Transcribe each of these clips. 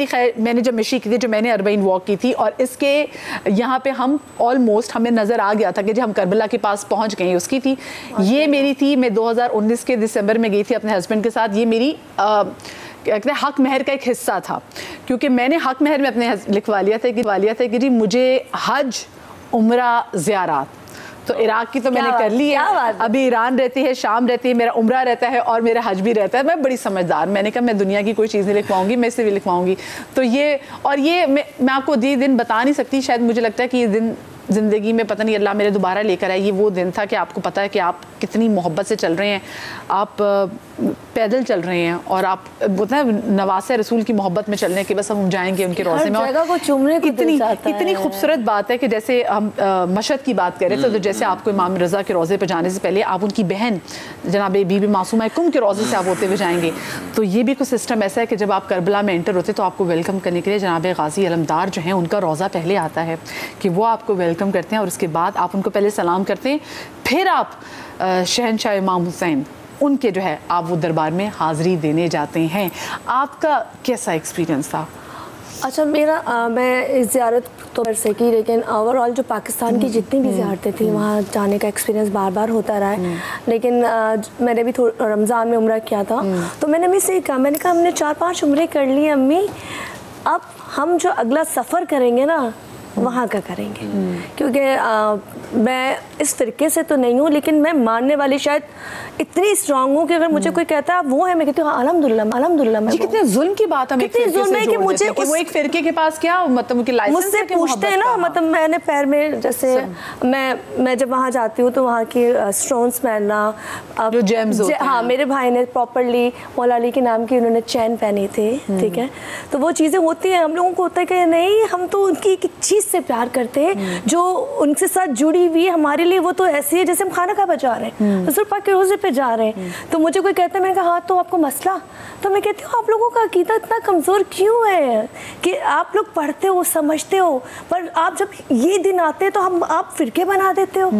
खैर मैंने जब मिशी की थी, जो मैंने अरबईन वॉक की थी और इसके यहाँ पे हम ऑलमोस्ट हमें नज़र आ गया था कि जो हम करबला के पास पहुँच गए, उसकी थी ये मेरी थी। मैं 2019 के दिसंबर में गई थी अपने हस्बैंड के साथ। ये मेरी कहते हैं हक महर का एक हिस्सा था, क्योंकि मैंने हक महर में अपने लिखवा लिया था कि जी मुझे हज उम्रा ज़ियारत, तो इराक़ की तो मैंने कर ली है, अभी ईरान रहती है, शाम रहती है, मेरा उम्रा रहता है और मेरा हज भी रहता है। मैं बड़ी समझदार, मैंने कहा मैं दुनिया की कोई चीज़ नहीं लिखवाऊंगी, मैं इसे भी लिखवाऊंगी। तो ये और ये मैं आपको ये दिन बता नहीं सकती, शायद मुझे लगता है कि ये दिन ज़िंदगी में पता नहीं अल्लाह मेरे दोबारा लेकर आए। ये वो दिन था कि आपको पता है कि आप कितनी मोहब्बत से चल रहे हैं, आप पैदल चल रहे हैं और आप नवासे रसूल की मोहब्बत में चल रहे हैं कि बस हम जाएंगे उनके रोज़े में। जगह को चूमने को इतनी खूबसूरत बात है कि जैसे हम मशहद की बात करें तो जैसे आपको इमाम रज़ा के रोज़े पर जाने से पहले आप उनकी बहन जनाब बीबी मासूमा के रोज़े से आप होते हुए जाएंगे। तो ये भी कुछ सिस्टम ऐसा है कि जब आप करबला में एंटर होते तो आपको वेलकम करने के लिए जनाबे गाजी अलमदार जो हैं उनका रोज़ा पहले आता है कि वो आपको वेलकम करते हैं और उसके बाद आप उनको पहले सलाम करते हैं, फिर आप शहनशाह इमाम हुसैन उनके जो है आप वो दरबार में हाज़िरी देने जाते हैं। आपका कैसा एक्सपीरियंस था? अच्छा, मेरा मैं इस ज़ियारत तो पर से की, लेकिन ओवरऑल जो पाकिस्तान की जितनी भी ज़ियारतें थी वहाँ जाने का एक्सपीरियंस बार बार होता रहा है। लेकिन मैंने भी रमज़ान में उम्रा किया था तो मैंने अम्मी से कहा, मैंने कहा हमने 4-5 उम्रे कर ली अम्मी, अब हम जो अगला सफ़र करेंगे ना वहाँ का करेंगे, क्योंकि मैं इस फ़िरके से तो नहीं हूँ लेकिन मैं मानने वाली शायद इतनी स्ट्रांग हूँ कि अगर मुझे कोई कहता है वो है, मैं कहती हूँ अल्हम्दुलिल्लाह अल्हम्दुलिल्लाह। जी कितने जुल्म की बात है, कितने जुल्म है कि मुझे वो एक फ़िरके के पास क्या मतलब मुझसे पूछते हैं ना, मतलब मैंने पैर में जैसे मैं जब वहाँ जाती हूँ तो वहाँ के स्टोन्स पहनना, हाँ मेरे भाई ने प्रॉपरली मौला अली के नाम की उन्होंने चैन पहने थे, ठीक है, तो वो चीज़ें होती हैं। हम लोगों को होता है कि नहीं हम तो उनकी एक चीज़ से प्यार करते हैं जो उनके साथ जुड़ी हुई है, हमारे लिए वो तो ऐसी है जैसे हम खाना खा जा रहे हैं, हजूर पाक के रोज़े पे जा रहे हैं। तो मुझे कोई कहता है, मैंने कहा हाँ तो आपको मसला, तो मैं कहती हूँ आप लोगों का अकीदा इतना कमज़ोर क्यों है कि आप लोग पढ़ते हो समझते हो पर आप जब ये दिन आते हैं तो हम आप फिरके बना देते हो,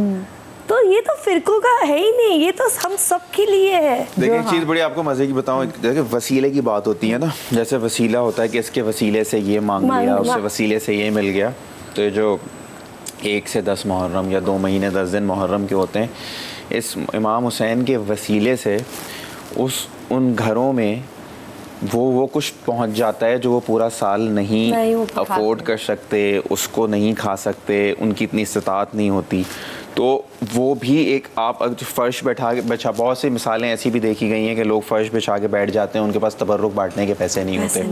तो ये तो फिरकों का है ही नहीं, ये तो हम सब के लिए है। देखिए एक चीज़ बड़ी आपको मज़े की बताऊँ, वसीले की बात होती है ना, जैसे वसीला होता है कि इसके वसीले से ये मांग लिया, उसके वसीले से ये मिल गया। तो जो 1 से 10 मुहर्रम या 2 महीने 10 दिन मुहर्रम के होते हैं, इस इमाम हुसैन के वसीले से उस उन घरों में वो कुछ पहुंच जाता है जो वो पूरा साल नहीं अफोर्ड कर सकते, उसको नहीं खा सकते, उनकी इतनी इस्तात नहीं होती। तो वो भी एक आप फ़र्श बिछा बहुत सी मिसालें ऐसी भी देखी गई हैं कि लोग फ़र्श बिछा के बैठ जाते हैं, उनके पास तबर्रुक बांटने के पैसे नहीं होते,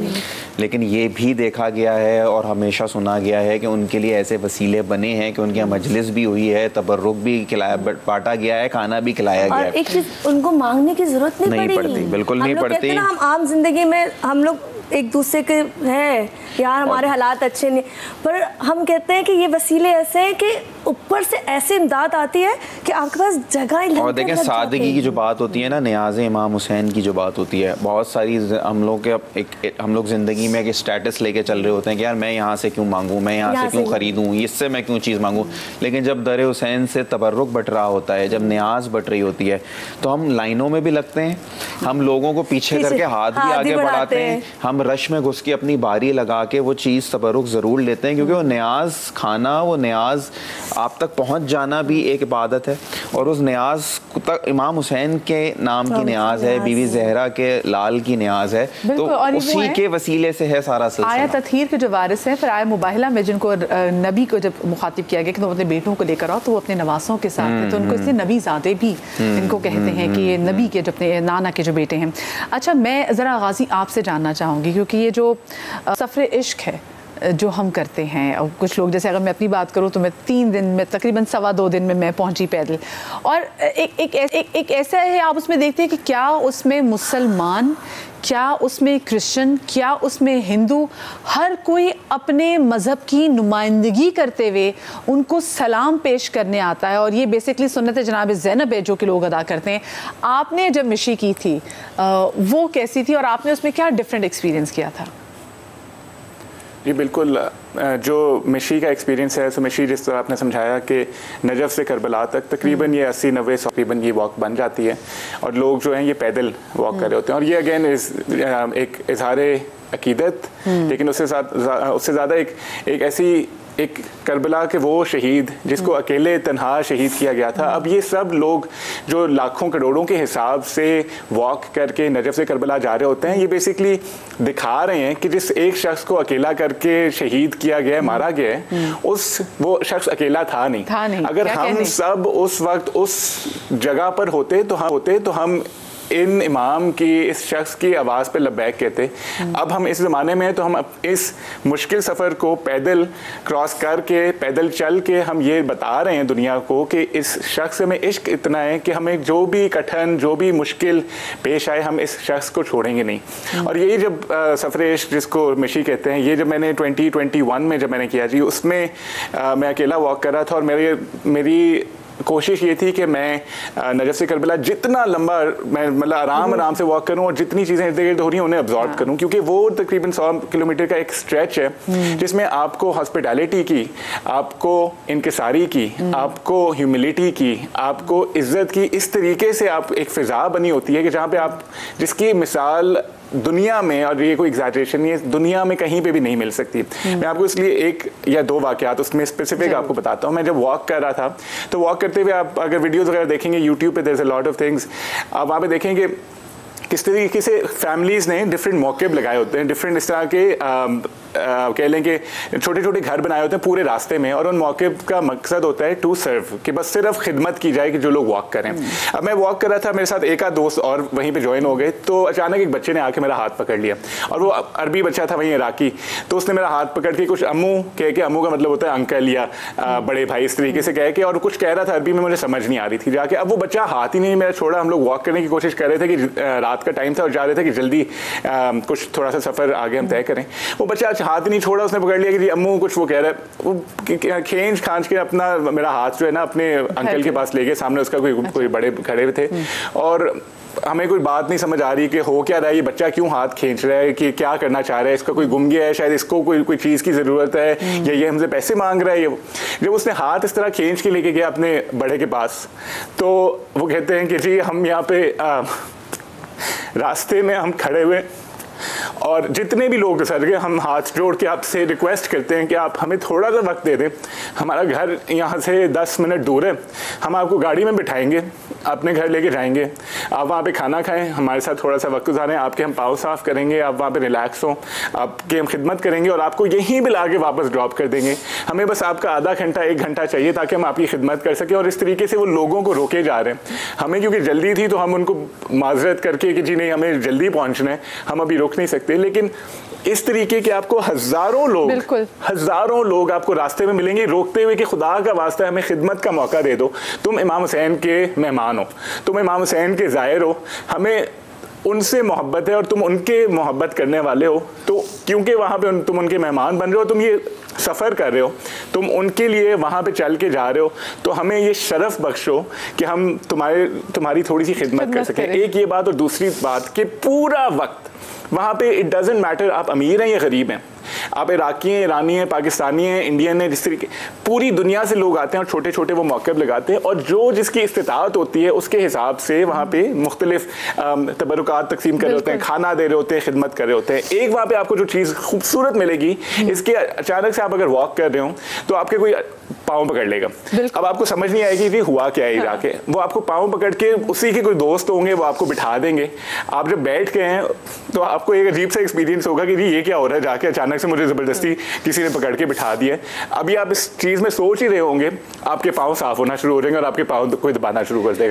लेकिन ये भी देखा गया है और हमेशा सुना गया है कि उनके लिए ऐसे वसीले बने हैं कि उनके यहाँ मजलिस भी हुई है, तबर्रुक भी खिलाया बांटा गया है, खाना भी खिलाया गया है। एक चीज़ उनको मांगने की ज़रूरत नहीं पड़ती, बिल्कुल नहीं पड़ती। हम आम जिंदगी में हम लोग एक दूसरे के हैं यार हमारे हालात अच्छे नहीं, पर हम कहते हैं कि ये वसीले ऐसे हैं कि ऊपर से ऐसी इमदाद आती है कि आपके पास जगह ही। और देखें सादगी की जो बात होती है ना, नियाज इमाम हुसैन की जो बात होती है, बहुत सारी हम लोग ज़िंदगी में एक स्टेटस लेके चल रहे होते हैं कि यार मैं यहाँ से क्यों मांगूँ, मैं यहाँ से क्यों ख़रीदूँ, इससे मैं क्यों चीज़ मांगूँ, लेकिन जब दर हुसैन से तबर्रुक बट रहा होता है, जब नियाज बट रही होती है, तो हम लाइनों में भी लगते हैं, हम लोगों को पीछे करके हाथ भी आगे बढ़ाते हैं, हम रश में घुस के अपनी बारी लगा के वो चीज़ तबरुक ज़रूर लेते हैं, क्योंकि वो नियाज खाना, वो नियाज आप तक पहुंच जाना भी एक इबादत है। और उस नियाज तक इमाम हुसैन के नाम की नियाज है, बीवी जहरा के लाल की नियाज है, तो उसी के वसीले से है सारा सिलसिला। आया तत्हीर के जो वारिस हैं, फिर आया मुबाहिला में जिनको नबी को जब मुखातिब किया गया कि तुम अपने बेटों को लेकर आओ, तो वो अपने नवासों के साथ हैं, तो उनको इसलिए नबीजादे भी इनको कहते हैं कि ये नबी के जो अपने नाना के जो बेटे हैं। अच्छा, मैं ज़रा गाजी आपसे जानना चाहूँगी, क्योंकि ये जो सफ़र इश्क है जो हम करते हैं, और कुछ लोग जैसे अगर मैं अपनी बात करूं तो मैं 3 दिन में तकरीबन 2.25 दिन में मैं पहुंची पैदल, और एक ऐसा है आप उसमें देखते हैं कि क्या उसमें मुसलमान, क्या उसमें क्रिश्चियन, क्या उसमें हिंदू, हर कोई अपने मज़हब की नुमाइंदगी करते हुए उनको सलाम पेश करने आता है, और ये बेसिकली सुन्नत जनाब ज़ैनब है जो कि लोग अदा करते हैं। आपने जब मिशी की थी वो कैसी थी और आपने उसमें क्या डिफरेंट एक्सपीरियंस किया था? जी बिल्कुल, जो मशी का एक्सपीरियंस है, सो मशी जिस तरह आपने समझाया कि नजफ़ से करबला तक तकरीबन ये 80-90 तकरीबन ये वॉक बन जाती है और लोग जो हैं ये पैदल वॉक कर रहे होते हैं। और ये अगेन एक इजहार अकीदत, लेकिन उससे ज़्यादा एक ऐसी एक करबला के वो शहीद जिसको अकेले तन्हा शहीद किया गया था। अब ये सब लोग जो लाखों करोड़ों के हिसाब से वॉक करके नजफ़ से करबला जा रहे होते हैं, ये बेसिकली दिखा रहे हैं कि जिस एक शख्स को अकेला करके शहीद किया गया, मारा गया है, उस वो शख्स अकेला था नहीं। अगर हम सब उस वक्त उस जगह पर होते तो हम इन इमाम की, इस शख्स की आवाज़ पे लब्बैक कहते। अब हम इस ज़माने में हैं तो हम इस मुश्किल सफ़र को पैदल क्रॉस करके, पैदल चल के हम ये बता रहे हैं दुनिया को कि इस शख्स में इश्क इतना है कि हमें जो भी कठिन, जो भी मुश्किल पेश आए, हम इस शख्स को छोड़ेंगे नहीं। और यही जब सफ़र इश्क जिसको मशी कहते हैं, ये जब मैंने 2021 में जब मैंने किया जी, उसमें मैं अकेला वॉक कर रहा था और मेरी कोशिश ये थी कि मैं नजफ़ से करबला जितना लंबा मैं मतलब आराम से वॉक करूं और जितनी चीज़ें इर्द गिर्द हो रही हैं उन्हें अब्जॉर्ब करूं, क्योंकि वो तकरीबन 100 किलोमीटर का एक स्ट्रेच है जिसमें आपको हॉस्पिटैलिटी की, आपको इंकिसारी की, आपको ह्यूमिलिटी की, आपको इज़्ज़त की, इस तरीके से आप एक फ़िज़ा बनी होती है कि जहाँ पर आप, जिसकी मिसाल दुनिया में, और ये कोई एग्जैजरेशन नहीं है, दुनिया में कहीं पे भी नहीं मिल सकती। मैं आपको इसलिए एक या दो वाक़यात उसमें स्पेसिफिक आपको बताता हूँ। मैं जब वॉक कर रहा था तो वॉक करते हुए आप अगर वीडियोस वगैरह देखेंगे यूट्यूब पे, there is a lot of things, आप वहाँ पे देखेंगे किस तरीके से फैमिलीज़ ने डिफरेंट मौक़िब लगाए होते हैं, डिफरेंट इस तरह के कह लें कि छोटे छोटे घर बनाए होते हैं पूरे रास्ते में, और उन मौक़िब का मकसद होता है टू सर्व, कि बस सिर्फ खिदमत की जाए कि जो लोग वॉक करें। अब मैं वॉक कर रहा था, मेरे साथ एक आध दोस्त और वहीं पे ज्वाइन हो गए, तो अचानक एक बच्चे ने आके मेरा हाथ पकड़ लिया, और वो अरबी बच्चा था, वहीं इराकी, तो उसने मेरा हाथ पकड़ के कुछ अम्मू कह के, अम्मू का मतलब होता है अंकल या बड़े भाई, इस तरीके से कह के, और कुछ कह रहा था अरबी में, मुझे समझ नहीं आ रही थी जाके। अब वो बच्चा हाथ ही नहीं मेरा छोड़ा, हम लोग वॉक करने की कोशिश कर रहे थे कि रात का टाइम था और जा रहे थे कि जल्दी कुछ थोड़ा सा सफ़र आगे हम तय करें, वो बच्चा हाथ नहीं छोड़ा, उसने पकड़ लिया कि जी अम्मू कुछ वो कह रहा है, वो खेंच खांच के अपना मेरा हाथ जो है ना अपने अंकल के पास ले गए, सामने उसका कोई बड़े खड़े थे, और हमें कोई बात नहीं समझ आ रही कि हो क्या रहा है, ये बच्चा क्यों हाथ खींच रहा है, कि क्या करना चाह रहा है, इसका कोई गुम गया है शायद, इसको कोई चीज़ की ज़रूरत है, या ये हमसे पैसे मांग रहा है। ये जब उसने हाथ इस तरह खींच के लेके गया अपने बड़े के पास, तो वो कहते हैं कि जी हम यहाँ पे रास्ते में हम खड़े हुए और जितने भी लोग गुजर गए, हम हाथ जोड़ के आपसे रिक्वेस्ट करते हैं कि आप हमें थोड़ा सा वक्त दे दें, हमारा घर यहाँ से 10 मिनट दूर है, हम आपको गाड़ी में बिठाएंगे, अपने घर लेके जाएंगे, आप वहाँ पे खाना खाएं, हमारे साथ थोड़ा सा वक्त गुजारें, आपके हम पाँव साफ़ करेंगे, आप वहाँ पे रिलैक्स हों, आपकी हम खिदमत करेंगे और आपको यहीं पर आके वापस ड्रॉप कर देंगे, हमें बस आपका आधा घंटा 1 घंटा चाहिए ताकि हम आपकी खिदमत कर सकें। और इस तरीके से वो लोगों को रोके जा रहे हैं। हमें क्योंकि जल्दी थी तो हम उनको माजरत करके कि जी नहीं हमें जल्दी पहुँचना है, हम अभी नहीं सकते, लेकिन इस तरीके के आपको हजारों लोग आपको रास्ते में मिलेंगे रोकते हुए कि खुदा का वास्ता हमें खिदमत का मौका दे दो, तुम इमाम हुसैन के मेहमान हो, तुम इमाम हुसैन के ज़ायर हो, हमें उनसे मोहब्बत है और तुम उनके मोहब्बत करने वाले हो, तो क्योंकि वहाँ पे तुम उनके मेहमान बन रहे हो, तुम ये सफ़र कर रहे हो, तुम उनके लिए वहाँ पे चल के जा रहे हो, तो हमें ये शरफ़ बख्शो कि हम तुम्हारी थोड़ी सी खिदमत कर सकें। एक ये बात, और दूसरी बात कि पूरा वक्त वहाँ पे इट डजेंट मैटर आप अमीर हैं या गरीब हैं, आप इराक़ी हैं, ईरानी हैं, पाकिस्तानी हैं, इंडियन हैं, जिस तरीके पूरी दुनिया से लोग आते हैं और छोटे छोटे वो मौक़िब लगाते हैं, और जो जिसकी इस्तिताअत होती है उसके हिसाब से वहाँ पे मुख्तलिफ तबरुकात तकसीम कर रहे होते हैं, खाना दे रहे होते हैं, खिदमत कर रहे होते हैं। एक वहाँ पे आपको जो चीज़ खूबसूरत मिलेगी, इसके अचानक से आप अगर वॉक कर रहे हो तो आपके कोई पाँव पकड़ लेगा, अब आपको समझ नहीं आएगी कि हुआ क्या है, जाके वो आपको पाँव पकड़ के उसी के कोई दोस्त होंगे, वो आपको बिठा देंगे, आप जब बैठ गए हैं तो आपको एक अजीब सा एक्सपीरियंस होगा कि ये क्या हो रहा है, जाके अचानक से मुझे ज़बरदस्ती किसी ने पकड़ के बिठा दिया। अभी आप इस चीज़ में सोच ही रहे होंगे, आपके पाँव साफ़ होना शुरू हो जाएंगे और आपके पाँव कोई दबाना शुरू कर देगा।